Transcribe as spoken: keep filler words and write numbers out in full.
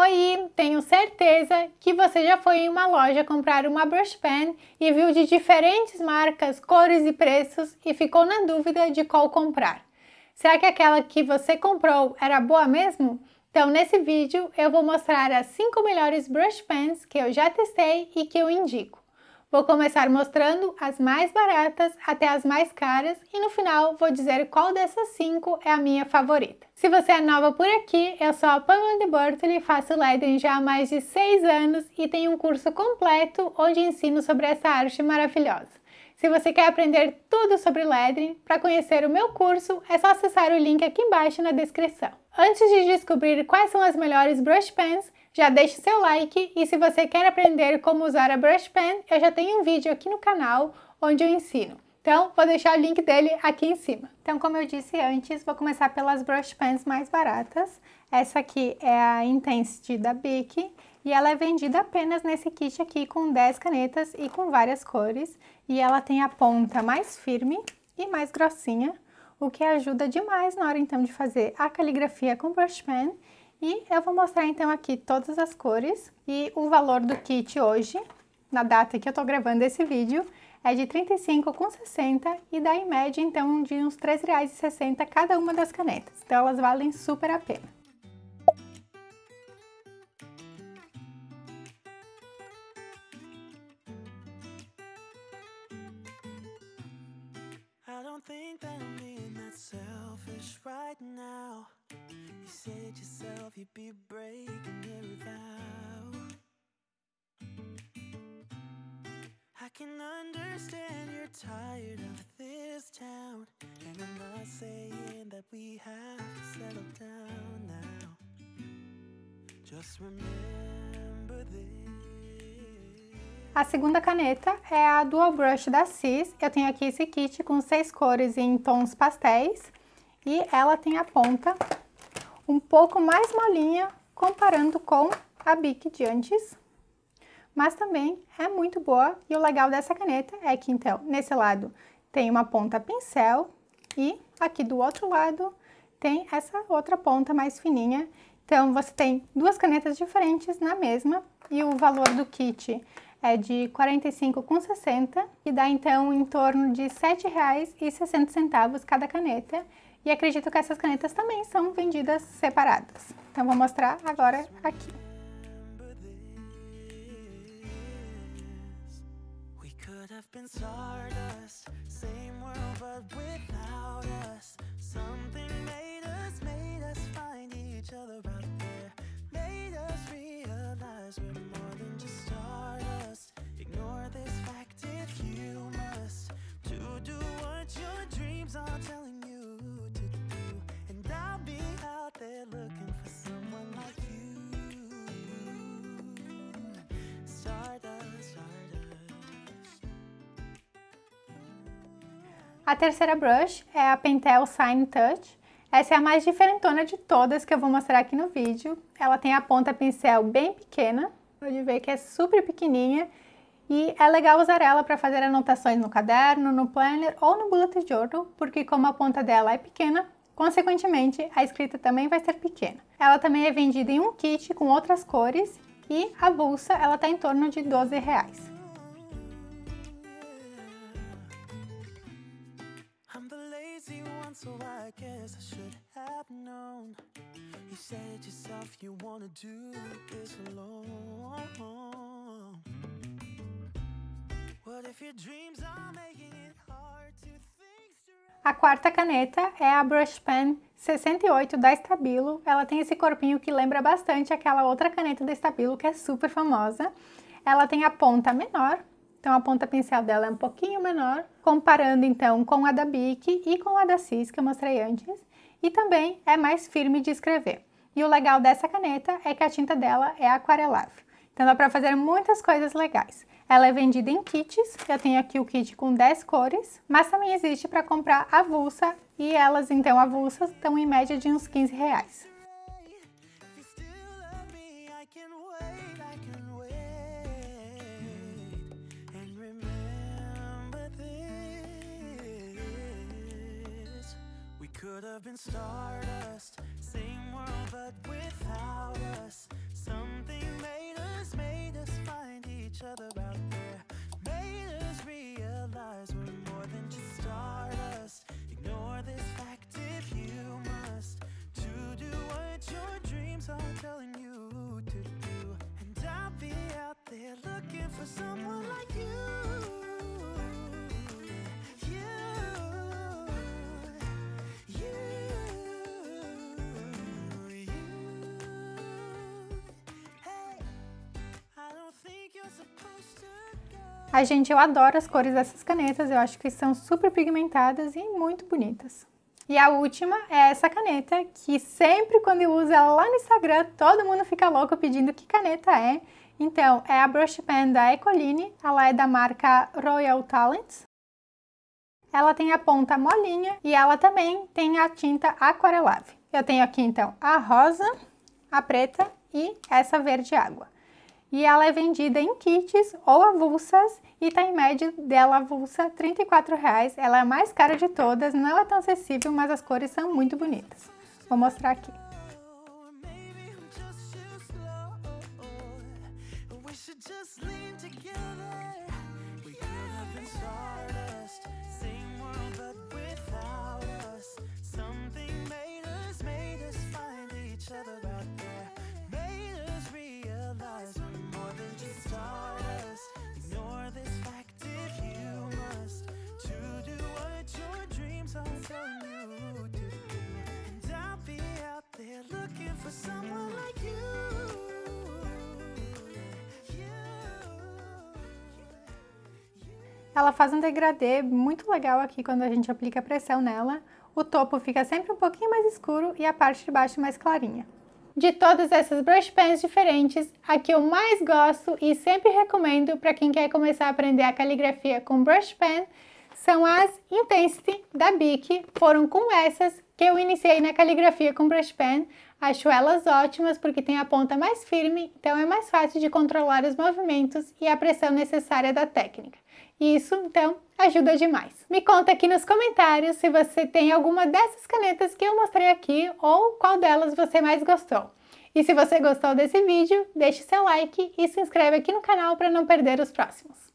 Oi, tenho certeza que você já foi em uma loja comprar uma brush pen e viu de diferentes marcas, cores e preços e ficou na dúvida de qual comprar. Será que aquela que você comprou era boa mesmo? Então nesse vídeo eu vou mostrar as cinco melhores brush pens que eu já testei e que eu indico. Vou começar mostrando as mais baratas até as mais caras e no final vou dizer qual dessas cinco é a minha favorita. Se você é nova por aqui, eu sou a Pamela Debortoli, faço lettering já há mais de seis anos e tenho um curso completo onde ensino sobre essa arte maravilhosa. Se você quer aprender tudo sobre lettering, para conhecer o meu curso, é só acessar o link aqui embaixo na descrição. Antes de descobrir quais são as melhores brush pens, já deixe seu like e se você quer aprender como usar a brush pen, eu já tenho um vídeo aqui no canal onde eu ensino. Então, vou deixar o link dele aqui em cima. Então, como eu disse antes, vou começar pelas brush pens mais baratas. Essa aqui é a Intensity da B I C e ela é vendida apenas nesse kit aqui com dez canetas e com várias cores. E ela tem a ponta mais firme e mais grossinha, o que ajuda demais na hora então de fazer a caligrafia com brush pen. E eu vou mostrar então aqui todas as cores e o valor do kit hoje, na data que eu tô gravando esse vídeo, é de trinta e cinco reais e sessenta centavos e dá em média então de uns três reais e sessenta centavos cada uma das canetas, então elas valem super a pena. I don't think that I'm being that selfish right now. You said yourself you'd be breaking every vow. I can understand you're tired of this town, and I'm not saying that we have to settle down now. Just remember this. A segunda caneta é a Dual Brush da C I S. Eu tenho aqui esse kit com seis cores em tons pastéis e ela tem a ponta um pouco mais molinha comparando com a B I C de antes, mas também é muito boa. E o legal dessa caneta é que então nesse lado tem uma ponta pincel e aqui do outro lado tem essa outra ponta mais fininha. Então você tem duas canetas diferentes na mesma e o valor do kit é de quarenta e cinco reais e sessenta centavos e dá então em torno de sete reais e sessenta centavos cada caneta. E acredito que essas canetas também são vendidas separadas. Então, vou mostrar agora aqui. A terceira brush é a Pentel Sign Touch. Essa é a mais diferentona de todas que eu vou mostrar aqui no vídeo. Ela tem a ponta pincel bem pequena, pode ver que é super pequenininha. E é legal usar ela para fazer anotações no caderno, no planner ou no bullet journal, porque como a ponta dela é pequena, consequentemente a escrita também vai ser pequena. Ela também é vendida em um kit com outras cores e a bolsa ela está em torno de doze reais. A quarta caneta é a Brush Pen sessenta e oito da Stabilo. Ela tem esse corpinho que lembra bastante aquela outra caneta da Stabilo que é super famosa. Ela tem a ponta menor. Então, a ponta pincel dela é um pouquinho menor, comparando então com a da B I C e com a da C I S que eu mostrei antes, e também é mais firme de escrever. E o legal dessa caneta é que a tinta dela é aquarelável, então dá para fazer muitas coisas legais. Ela é vendida em kits, eu tenho aqui o kit com dez cores, mas também existe para comprar avulsa, e elas então avulsas estão em média de uns quinze reais. Could have been stardust, same world but without us. telling you to do, and I'll be out there looking for someone like you. Ai, gente, eu adoro as cores dessas canetas, eu acho que são super pigmentadas e muito bonitas. E a última é essa caneta, que sempre quando eu uso ela lá no Instagram, todo mundo fica louco pedindo que caneta é. Então, é a Brush Pen da Ecoline, ela é da marca Royal Talens. Ela tem a ponta molinha e ela também tem a tinta aquarelável. Eu tenho aqui, então, a rosa, a preta e essa verde água. E ela é vendida em kits ou avulsas e tá em média dela avulsa trinta e quatro reais. Ela é a mais cara de todas, não é tão acessível, mas as cores são muito bonitas. Vou mostrar aqui. Ela faz um degradê muito legal aqui quando a gente aplica pressão nela. O topo fica sempre um pouquinho mais escuro e a parte de baixo mais clarinha. De todas essas brush pens diferentes, a que eu mais gosto e sempre recomendo para quem quer começar a aprender a caligrafia com brush pen são as Intensity da B I C. Foram com essas que eu iniciei na caligrafia com brush pen. Acho elas ótimas porque tem a ponta mais firme, então é mais fácil de controlar os movimentos e a pressão necessária da técnica. E isso, então, ajuda demais. Me conta aqui nos comentários se você tem alguma dessas canetas que eu mostrei aqui ou qual delas você mais gostou. E se você gostou desse vídeo, deixe seu like e se inscreve aqui no canal para não perder os próximos.